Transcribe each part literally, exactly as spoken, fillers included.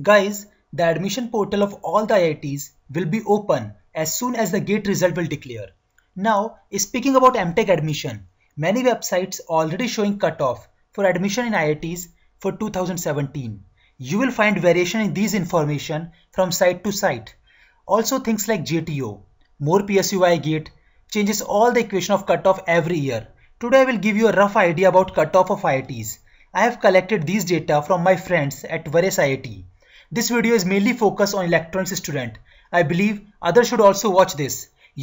Guys, the admission portal of all the I I Ts will be open as soon as the GATE result will declare. Now, speaking about MTech admission, many websites already showing cutoff for admission in I I Ts for two thousand seventeen. You will find variation in these information from site to site. Also things like J T O, more P S U I GATE changes all the equation of cutoff every year. Today I will give you a rough idea about cutoff of I I Ts. I have collected these data from my friends at various I I T. This video is mainly focused on electronics student. I believe others should also watch this.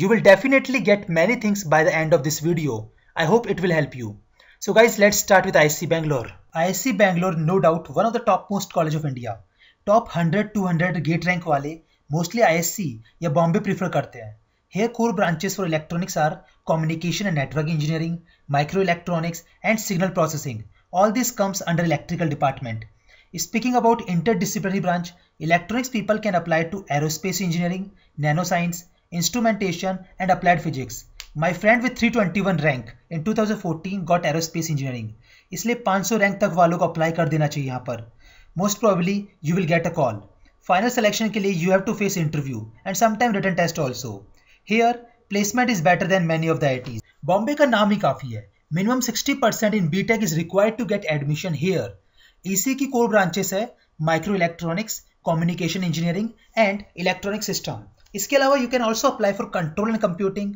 You will definitely get many things by the end of this video. I hope it will help you. So guys, let's start with I I S C Bangalore. I I S C Bangalore, no doubt one of the topmost college of India. Top one hundred two hundred GATE rank wale mostly I I S C या Bombay prefer करते हैं. Here core branches for electronics are communication and network engineering, microelectronics and signal processing. All this comes under electrical department. Speaking about interdisciplinary branch, electronics people can apply to aerospace engineering, nanoscience, instrumentation and applied physics. My friend with three twenty-one rank in two thousand fourteen got aerospace engineering. इसलिए five hundred rank तक वालों को apply कर देना चाहिए यहाँ पर. Most probably you will get a call. Final selection के लिए you have to face interview and sometime written test also. Here placement is better than many of the I I Ts. Bombay का नाम ही काफी है. Minimum sixty percent in B Tech is required to get admission here. E C की core branches है microelectronics, communication engineering and electronic system. इसके अलावा you can also apply for control and computing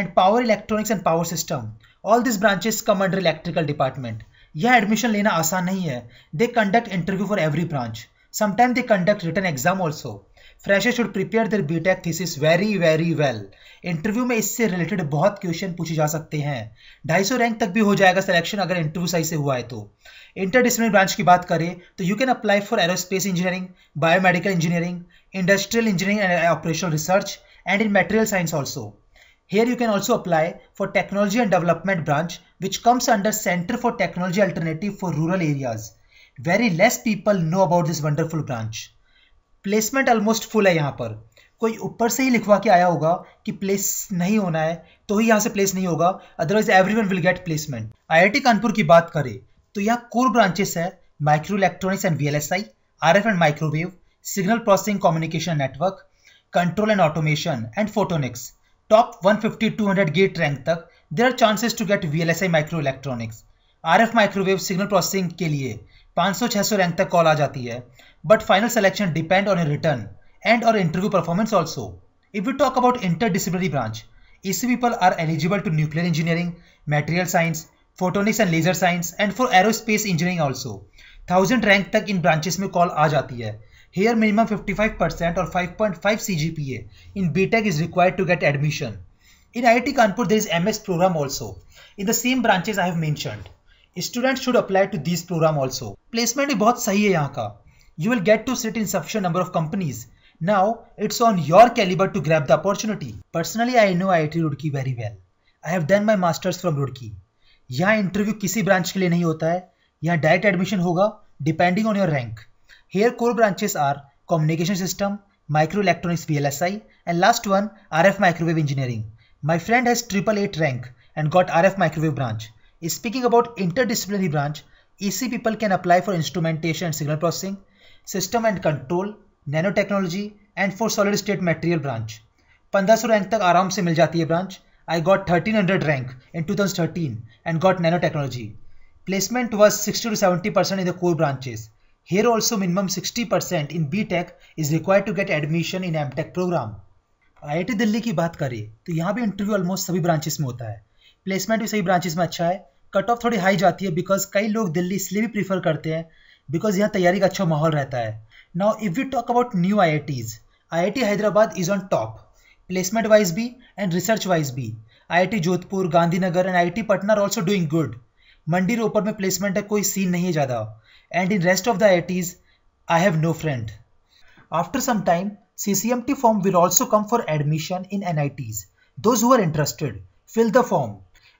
and power electronics and power system. All these branches come under electrical department. यह admission लेना आसान नहीं है. They conduct interview for every branch. Sometimes they conduct written exam also. Freshers should prepare their B Tech thesis very very well. Interview में इससे related बहुत question पूछे जा सकते हैं. two hundred fifty rank तक भी हो जाएगा selection अगर interview सही से हुआ है तो. Interdisciplinary branch की बात करें तो you can apply for aerospace engineering, biomedical engineering, industrial engineering and operational research and in material science also. Here you can also apply for technology and development branch which comes under Center for Technology Alternative for Rural Areas. Very less people know about this wonderful branch. Placement almost full है यहाँ पर. कोई ऊपर से ही लिखवा के आया होगा कि place नहीं होना है तो ही यहाँ से place नहीं होगा, otherwise everyone will get placement. I I T Kanpur की बात करें तो यहाँ core branches है microelectronics and V L S I, R F and microwave, signal processing communication network, control and automation and photonics. Top one fifty to two hundred GATE rank तक there are chances to get V L S I microelectronics. R F microwave signal processing के लिए five hundred six hundred rank तक call आ जाती है. But final selection depend on your return and or interview performance also. If we talk about interdisciplinary branch, E C people are eligible to nuclear engineering, material science, photonics and laser science and for aerospace engineering also. one thousand rank तक इन branches में call आ जाती है. Here minimum fifty-five percent or five point five C G P A in B Tech is required to get admission. In I I T Kanpur there is M S program also. In the same branches I have mentioned. Students should apply to these program also. Placement भी बहुत सही है यहाँ का. You will get to sit in sufficient number of companies. Now it's on your caliber to grab the opportunity. Personally I know I I T Roorkee very well. I have done my masters from Roorkee. यहाँ interview किसी branch के लिए नहीं होता है. यहाँ direct admission होगा depending on your rank. Here core branches are communication system, microelectronics V L S I and last one R F microwave engineering. My friend has triple eight rank and got R F microwave branch. Speaking about interdisciplinary branch, E C people can apply for instrumentation and signal processing, system and control, nanotechnology and for solid state material branch. fifteen hundred rank तक आराम से मिल जाती है branch. I got thirteen hundred rank in two thousand thirteen and got nanotechnology. Placement was sixty to seventy percent in the core branches. Here also minimum sixty percent in B Tech is required to get admission in M Tech program. I I T Delhi की बात करें तो यहाँ भी interview almost सभी branches में होता है. प्लेसमेंट भी सभी ब्रांचेस में अच्छा है. कट ऑफ थोड़ी हाई जाती है बिकॉज कई लोग दिल्ली इसलिए भी प्रीफर करते हैं बिकॉज यहाँ तैयारी का अच्छा माहौल रहता है. Now if we talk about new I I Ts, I I T Hyderabad is on top placement wise भी एंड रिसर्च वाइज भी. I I T Jodhpur, Gandhinagar and I I T Patna are also doing good. Mandi Ropar में placement का कोई scene नहीं है ज़्यादा. And in rest of the I I Ts, I have no friend. After some time, C C M T form will also come for admission in N I Ts. Those who are interested, fill the form.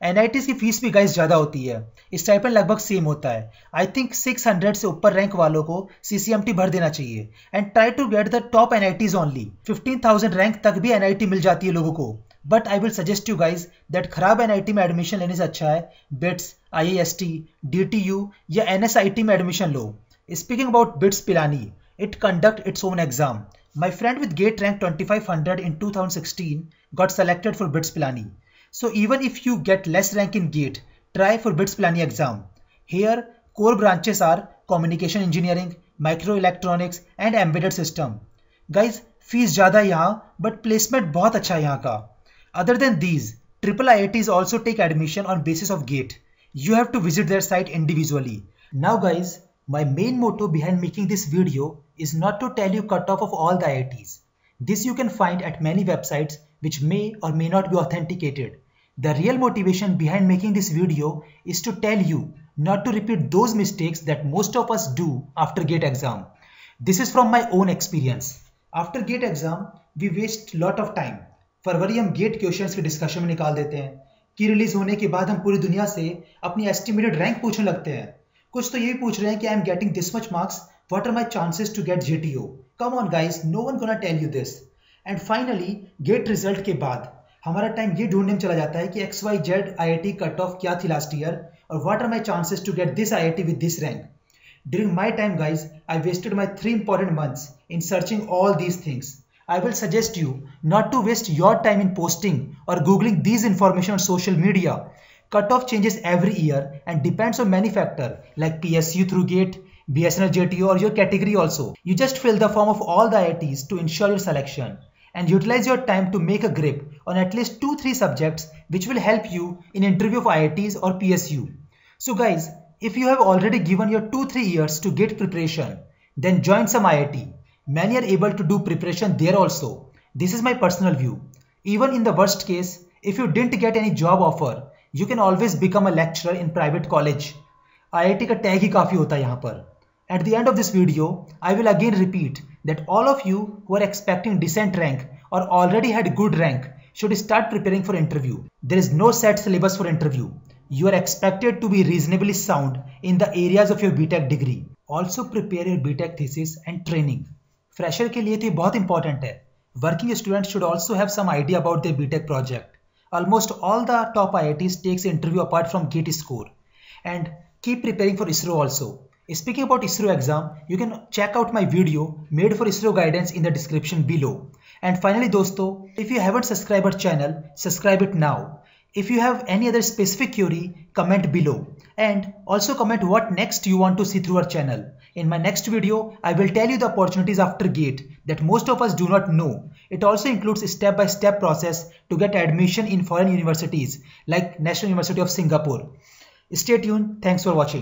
N I Ts की fees भी guys ज़्यादा होती है. Stipend लगभग same होता है. I think six hundred से ऊपर रैंक वालों को C C M T भर देना चाहिए. And try to get the top N I Ts only. fifteen thousand rank तक भी N I T मिल जाती है लोगों को. But I will suggest you guys that खराब N I T में एडमिशन लेने से अच्छा है B I T S, I I S T, D T U या N S I T में एडमिशन लो. Speaking about B I T S Pilani, it conduct its own exam. My friend with GATE rank twenty-five hundred in two thousand sixteen got selected for BITS Pilani. So even if you get less rank in GATE, try for BITS Pilani exam. Here, core branches are communication engineering, microelectronics and embedded system. Guys, fees ज़्यादा यहाँ but placement बहुत अच्छा यहाँ का. Other than these, triple I I Ts also take admission on basis of GATE. You have to visit their site individually. Now guys, my main motto behind making this video is not to tell you cutoff of all the I I Ts. This you can find at many websites which may or may not be authenticated. The real motivation behind making this video is to tell you not to repeat those mistakes that most of us do after GATE exam. This is from my own experience. After GATE exam, we waste lot of time. फरवरी हम GATE questions के discussion में निकाल देते हैं कि release होने के बाद हम पूरी दुनिया से अपनी एस्टिमेटेड रैंक पूछने लगते हैं. कुछ तो ये भी पूछ रहे हैं कि I am getting this much marks, what are my chances to get JTO. Come on guys, no one gonna tell you this. And finally GATE result के बाद हमारा टाइम ये ढूंढने में चला जाता है कि X Y Z I I T cut off क्या थी लास्ट ईयर और what are my chances to get this I I T with this rank. During my time guys, I wasted my three important months in searching all these things. I will suggest you not to waste your time in posting or googling these information on social media. Cutoff changes every year and depends on many factors like P S U through GATE, B S N L J T O or your category also. You just fill the form of all the I I Ts to ensure your selection and utilize your time to make a grip on at least two to three subjects which will help you in interview for I I Ts or P S U. So guys, if you have already given your two to three years to GATE preparation, then join some I I T. Many are able to do preparation there also. This is my personal view. Even in the worst case, if you didn't get any job offer, you can always become a lecturer in private college. I I T का tag ही काफी होता है यहाँ पर. At the end of this video, I will again repeat that all of you who are expecting decent rank or already had good rank should start preparing for interview. There is no set syllabus for interview. You are expected to be reasonably sound in the areas of your B Tech degree. Also prepare your B Tech thesis and training. Fresher के लिए तो ये बहुत important है. Working student should also have some idea about their BTech project. Almost all the top IITs takes interview apart from GATE score and keep preparing for ISRO also. Speaking about ISRO exam, you can check out my video made for ISRO guidance in the description below. And finally दोस्तों, if you haven't subscribe our channel, subscribe it now. If you have any other specific query, comment below and also comment what next you want to see through our channel. In my next video, I will tell you the opportunities after GATE that most of us do not know. It also includes a step-by-step process to get admission in foreign universities like National University of Singapore. Stay tuned. Thanks for watching.